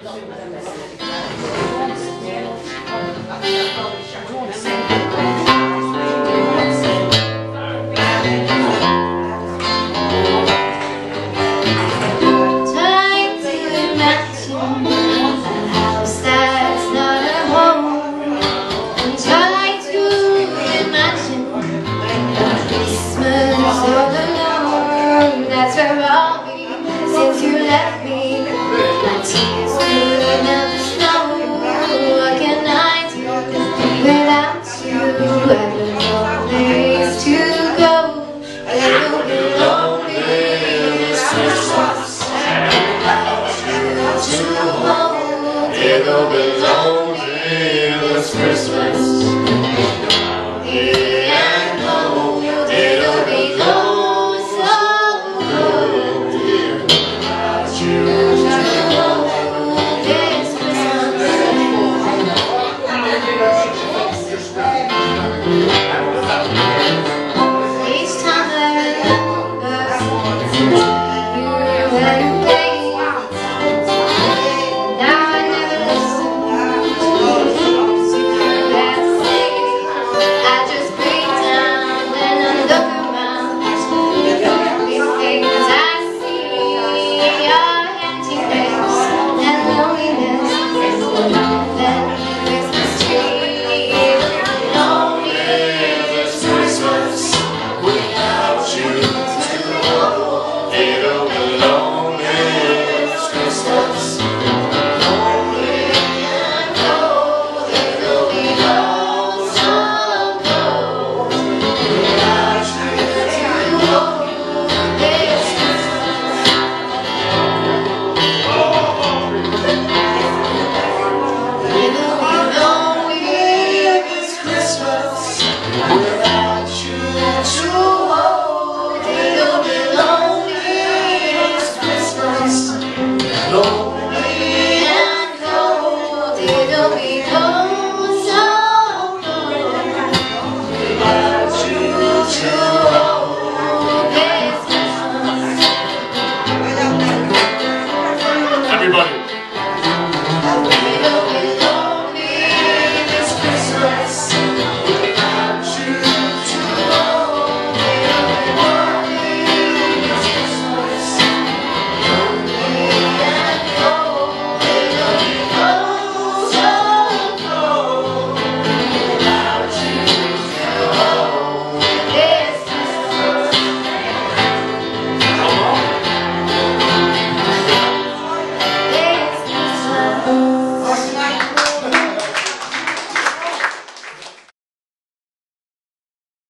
It'll be lonely this Christmas. Lonely and lonely. It'll be lonely, so lonely without you. This Christmas. Each time I remember you. Everybody.